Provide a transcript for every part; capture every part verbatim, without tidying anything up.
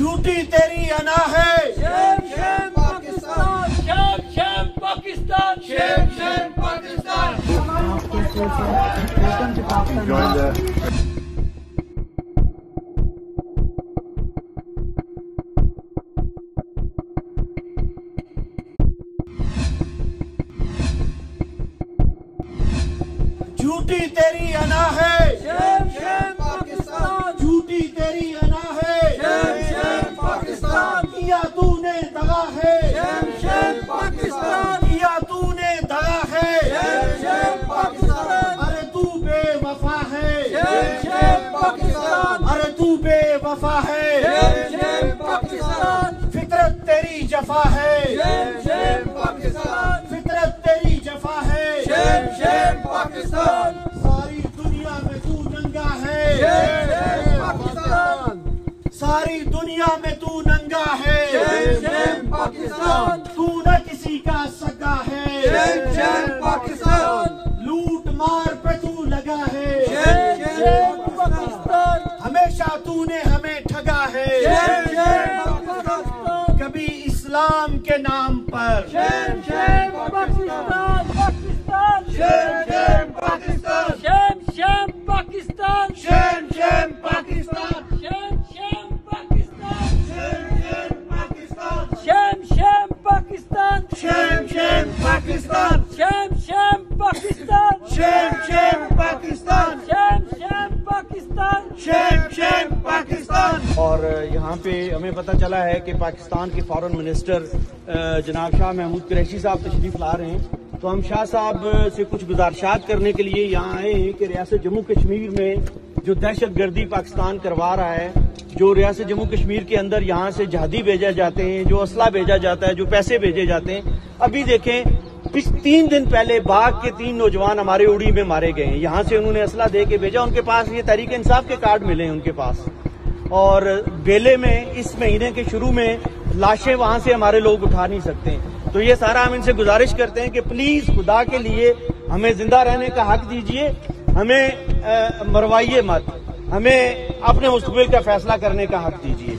Duty तेरी अना है। Shame shame Pakistan, shame shame Pakistan, shame shame Pakistan. झूठी तेरी अना है, शेम शेम पाकिस्तान, झूठी तेरी अना है, शेम शेम पाकिस्तान। किया तूने दगा है, शेम शेम पाकिस्तान, किया तूने दगा है, शेम शेम पाकिस्तान। अरे तू बेवफा है, शेम शेम पाकिस्तान, अरे तू बेवफा है, शेम शेम पाकिस्तान। फितरत तेरी जफा है, शेम शेम पाकिस्तान, फितरत तेरी जफा है, शेम शेम पाकिस्तान। सारी दुनिया में तू नंगा है, शेम शेम पाकिस्तान। तू न किसी का सगा है, शेम शेम पाकिस्तान। लूट मार पे तू लगा है, शेम शेम पाकिस्तान। हमेशा तूने हमें ठगा है, शेम शेम पाकिस्तान। कभी इस्लाम के नाम पर, shame shame Pakistan, Pakistan, shame shame Pakistan, shame shame Pakistan, shame shame Pakistan. Shame, shame, Pakistan. Shame, shame, Pakistan. Shame, shame, Pakistan. Shame, shame, Pakistan. Shame, shame, Pakistan. और यहाँ पे हमें पता चला है कि पाकिस्तान के फॉरेन मिनिस्टर जनाब शाह महमूद कुरैशी साहब तशरीफ ला रहे हैं, तो हम शाह साहब से कुछ गुजारिशात करने के लिए यहाँ आए हैं कि रियासत जम्मू कश्मीर में जो दहशत गर्दी पाकिस्तान करवा रहा है, जो रियासत जम्मू कश्मीर के अंदर यहाँ से जहादी भेजा जाते हैं, जो असला भेजा जाता है, जो पैसे भेजे जाते हैं। अभी देखें, पिछ तीन दिन पहले बाग के तीन नौजवान हमारे उड़ी में मारे गए हैं। यहाँ से उन्होंने असला दे के भेजा, उनके पास ये तहरीक इंसाफ के कार्ड मिले हैं उनके पास। और बेले में इस महीने के शुरू में लाशें वहां से हमारे लोग उठा नहीं सकते, तो ये सारा हम इनसे गुजारिश करते हैं कि प्लीज खुदा के लिए हमें जिंदा रहने का हक दीजिए, हमें मरवाइए मत, हमें अपने मुस्तबिल का फैसला करने का हक दीजिए।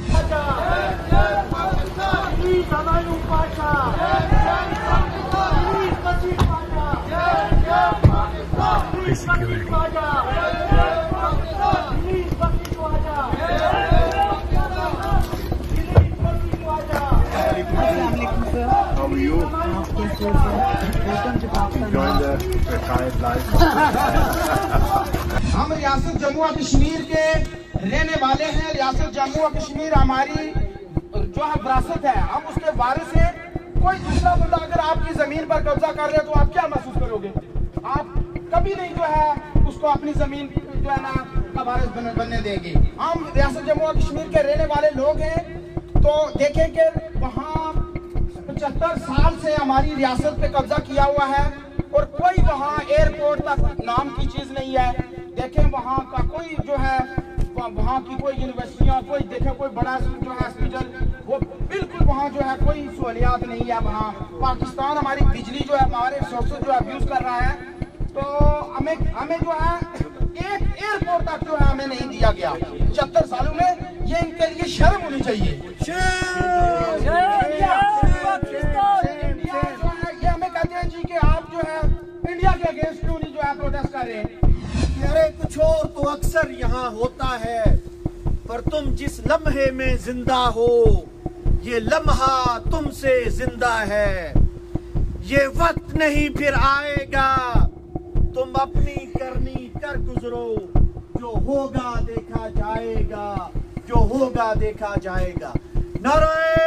हम रियासत जम्मू और कश्मीर के रहने वाले हैं। रियासत जम्मू और कश्मीर हमारी जो है विरासत है, हम उसके वारिस हैं। कोई दूसरा बंदा अगर आपकी जमीन पर कब्जा कर रहे हो तो आप क्या महसूस करोगे? आप कभी नहीं जो है उसको अपनी जमीन जो है ना का वारिस बनने देंगे। हम रियासत जम्मू और कश्मीर के रहने वाले लोग हैं, तो देखें कि वहाँ पचहत्तर साल से हमारी रियासत पे कब्जा किया हुआ है और कोई वहाँ एयरपोर्ट तक नाम की चीज नहीं है। देखें वहाँ का कोई जो है, वहाँ की कोई यूनिवर्सिटियाँ, कोई देखे कोई बड़ा जो है हॉस्पिटल, वो बिल्कुल वहाँ जो है कोई सहूलियात नहीं है। वहाँ पाकिस्तान हमारी बिजली जो है हमारे सोर्सेज जो है अब्यूज कर रहा है, तो हमें हमें जो है एक एयरपोर्ट तक जो है हमें नहीं दिया गया पचहत्तर सालों में। ये इनके लिए शर्म होनी चाहिए। इंडिया जो है ये हमें कहते हैं जी कि आप जो है इंडिया के अगेंस्ट क्यों नहीं जो है प्रोटेस्ट कर रहे हैं? अरे कुछ और तो अक्सर यहाँ होता है, पर तुम जिस लम्हे में जिंदा हो ये लम्हा तुमसे जिंदा है। ये वक्त नहीं फिर आएगा, तुम अपनी करनी कर गुजरो, जो होगा देखा जाएगा, जो होगा देखा जाएगा। नारे